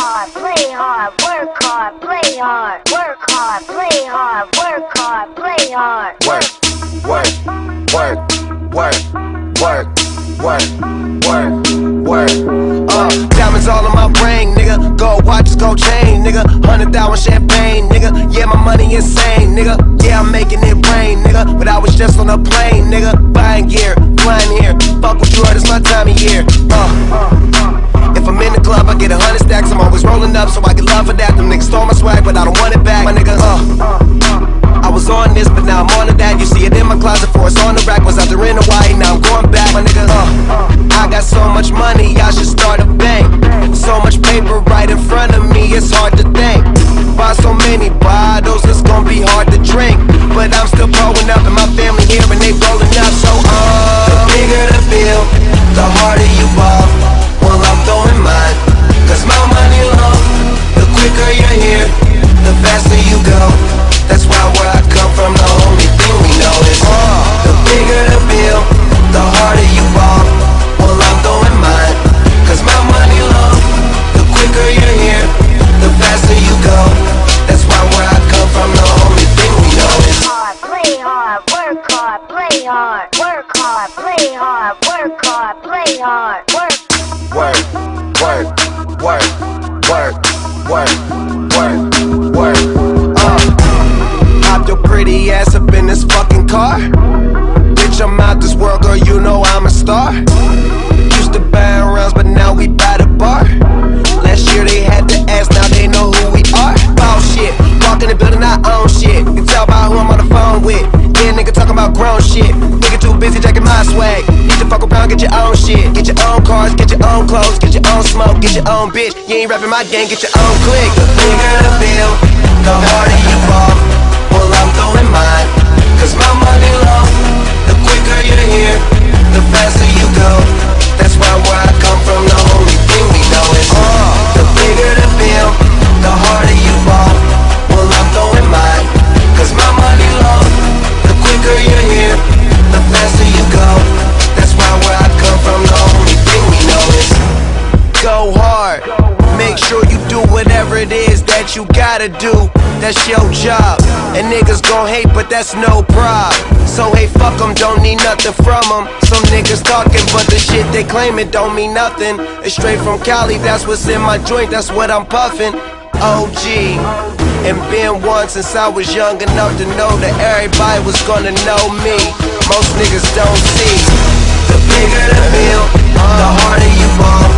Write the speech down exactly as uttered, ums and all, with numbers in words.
hard, play hard, work hard, play hard, work hard, play hard, work hard, play hard. Work, work, work, work, work, work, work, work. Uh, diamonds all in my brain, nigga. Gold watches, gold chain, nigga. Hundred thousand champagne, nigga. Yeah, my money insane, nigga. Yeah, I'm making it rain, nigga. But I was just on a plane, nigga. Buying gear, flying here. Fuck with you, it's my time of year. Uh. If I'm in the club, I get a hundred stacks. I'm always rolling up, so I get love for that. Them niggas stole my swag, but I don't want it back. My nigga, uh, I was on this, but now I'm on to that. You see it in my closet, for it's on the rack. Was out there in Hawaii, now I'm going back. My nigga, uh, I got so much money, I should start a bank. So much paper right in front of me, it's hard to think. Buy so many bottles, it's gonna be hard to drink. But I'm still growing up, and my family here, and they rolling up. So, uh, the bigger the bill, the harder you ball. Well, I'm throwing mine, cause my money long. The quicker you're here, the faster you go. That's why where I come from, the only thing we know is uh, the bigger the bill, the harder you ball. Well, I'm throwing mine, cause my money long. The quicker you're here, the faster you go. That's why where I come from, the only thing we know is hard, play hard, work hard, play hard. Work hard, play hard, work hard, play hard. Work. Work, work, work, work, work, work, work, uh, pop your pretty ass up in this fucking car. Bitch, I'm out this world, girl, you know I'm a star. Used to buy rounds, but now we buy the bar. Last year they had to ask, now they know who we are. Ball shit, walk in the building, I own shit. You can tell by who I'm on the phone with. Yeah, nigga talking about grown shit. Nigga too busy jacking my swag. Fuck around, get your own shit. Get your own cars, get your own clothes. Get your own smoke, get your own bitch. You ain't rapping my game, get your own click. The bigger the bill, the harder you fall. Well, I'm throwing mine, cause my money long. The quicker you're here, the faster you go. That's why where I come from, the only thing we know is uh, the bigger the bill, the harder you fall. Well, I'm throwing mine, cause my money long. The quicker you're here, the faster you go. That's why where I come from, the only thing we know is go hard. Make sure you do whatever it is that you gotta do. That's your job. And niggas gon' hate, but that's no prob. So hey, fuck them, don't need nothing from them. Some niggas talking, but the shit they claimin' don't mean nothing. It's straight from Cali, that's what's in my joint, that's what I'm puffin'. O G. And been one since I was young enough to know that everybody was gonna know me. Most niggas don't see. The bigger the bill, the harder you fall.